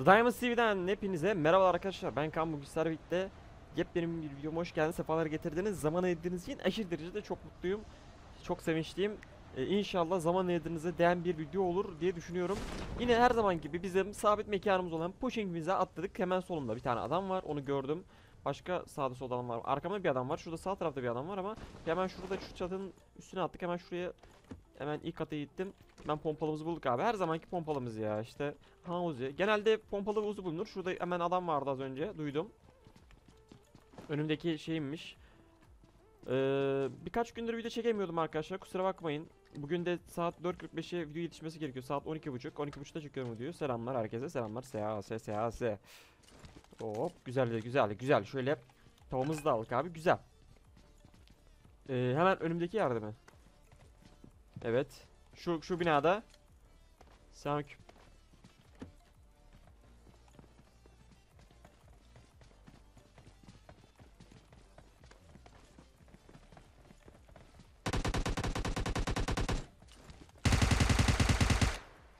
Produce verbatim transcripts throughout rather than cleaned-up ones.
TheDiamondsTV'den hepinize merhabalar arkadaşlar, ben Kaan. Bugün Scar birlikte yepyeni bir videoma hoş geldiniz, sefalar getirdiniz. Zaman ayırdığınız için aşırı derecede çok mutluyum, çok sevinçliyim. ee, İnşallah zaman ayırdığınıza değen bir video olur diye düşünüyorum. Yine her zaman gibi bizim sabit mekanımız olan pushing'imize atladık. Hemen solumda bir tane adam var, onu gördüm. Başka sağda solda adam var, arkamda bir adam var, şurada sağ tarafta bir adam var ama hemen şurada şu çatının üstüne attık. Hemen şuraya, hemen ilk kata gittim. Ben pompalımızı bulduk abi. Her zamanki pompalımız ya işte. Ha Uzi. Genelde pompalı Uzi bulunur. Şurada hemen adam vardı az önce. Duydum. Önümdeki şeyimmiş. Ee, birkaç gündür video çekemiyordum arkadaşlar. Kusura bakmayın. Bugün de saat dört kırk beş'e video yetişmesi gerekiyor. Saat on iki buçuk. on iki buçuk'ta çekiyorum videoyu. Selamlar herkese. Selamlar. S A S. S A S. Hop. Güzel. Güzel. Güzel. Şöyle tavamızı da aldık abi. Güzel. Ee, hemen önümdeki yerde mi? Evet. Şu şu binada. Sanki.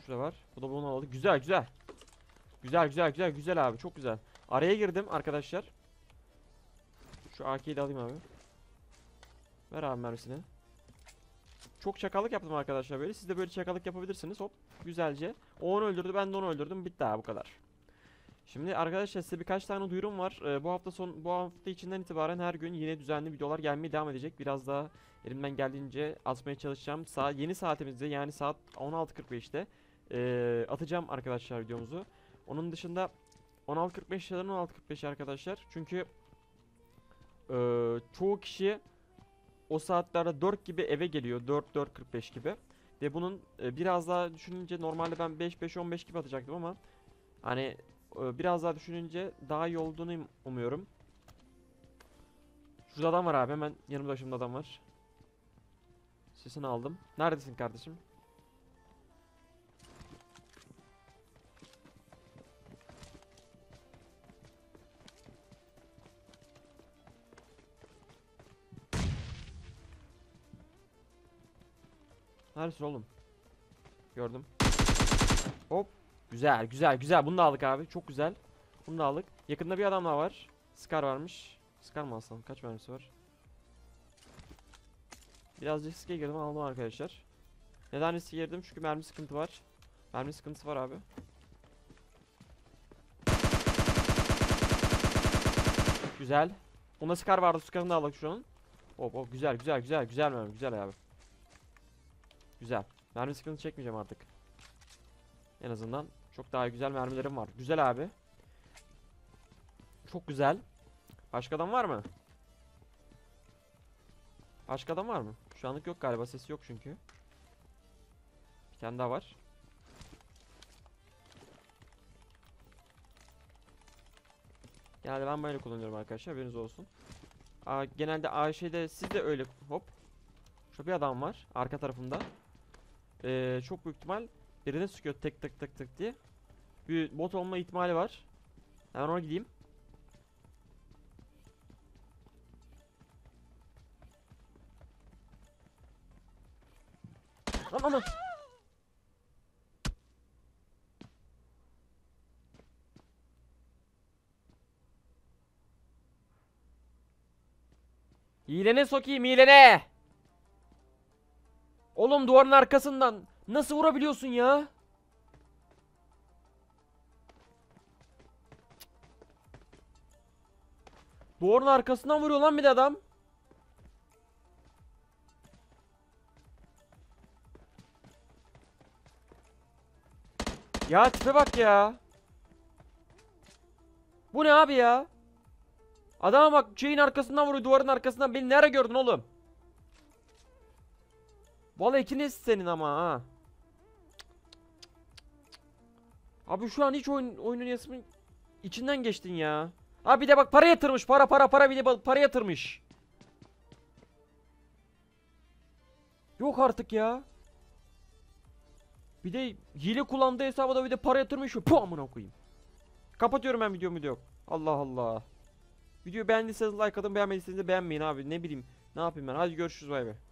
Şurada var. Bu da bunu aldı. Güzel güzel. Güzel güzel güzel güzel abi. Çok güzel. Araya girdim arkadaşlar. Şu A K'yi de alayım abi. Ver abi mermisini. Çok çakallık yaptım arkadaşlar böyle. Siz de böyle çakallık yapabilirsiniz. Hop. Güzelce. O onu öldürdü. Ben de onu öldürdüm. Bitti abi bu kadar. Şimdi arkadaşlar size birkaç tane duyurum var. Ee, bu hafta son bu hafta içinden itibaren her gün yine düzenli videolar gelmeye devam edecek. Biraz daha elimden geldiğince atmaya çalışacağım. Sa yeni saatimizde, yani saat on altı kırk beş'te ee, atacağım arkadaşlar videomuzu. Onun dışında on altı kırk beş'den on altı kırk beş'e arkadaşlar. Çünkü ee, çoğu kişi o saatlerde dört gibi eve geliyor. dört dört kırk beş gibi. Ve bunun biraz daha düşününce normalde ben beş beş on beş gibi atacaktım ama hani biraz daha düşününce daha iyi olduğunu umuyorum. Şurada adam var abi, hemen yanımda başımda adam var. Sesini aldım. Neredesin kardeşim? Neredesin oğlum? Gördüm. Hop. Güzel güzel güzel. Bunu da aldık abi. Çok güzel. Bunu da aldık. Yakında bir adam daha var. Scar varmış. Scar mı alsam? Kaç mermisi var? Birazcık riske girdim, aldım arkadaşlar. Neden riske girdim? Çünkü mermi sıkıntı var. Mermi sıkıntısı var abi. Güzel. Onda Scar vardı. Scar'ını da aldık şu an. Hop hop. Güzel güzel güzel. Güzel mermi. Güzel abi. Güzel. Mermi sıkıntı çekmeyeceğim artık. En azından çok daha güzel mermilerim var. Güzel abi. Çok güzel. Başka adam var mı? Başka adam var mı? Şu anlık yok galiba. Sesi yok çünkü. Bir tane daha var. Genelde ben böyle kullanıyorum arkadaşlar. Haberiniz olsun. Aa, genelde A Ş'de siz de öyle. Hop. Şurada bir adam var. Arka tarafımda. Ee, çok büyük ihtimal birine sıkıyor tek tek tek tek diye. Bir bot olma ihtimali var. Hemen ona gideyim. Lan ama. Hilene sokayım, hilene. Oğlum duvarın arkasından nasıl vurabiliyorsun ya? Duvarın arkasından vuruyor lan bir de adam. Ya tipe bak ya. Bu ne abi ya? Adama bak, şeyin arkasından vuruyor, duvarın arkasından. Beni nereye gördün oğlum? Vallahi ikiniz senin ama ha. Abi şu an hiç oyun, oyunun yasımın içinden geçtin ya. Abi bir de bak para yatırmış, para para para bir de para yatırmış. Yok artık ya. Bir de hile kullandığı hesaba da bir de para yatırmış. Puh amına koyayım. Kapatıyorum ben videomu diyor. Allah Allah. Videoyu beğendiyseniz like atın, beğenmediyseniz de beğenmeyin abi, ne bileyim. Ne yapayım ben, hadi görüşürüz, bay bay.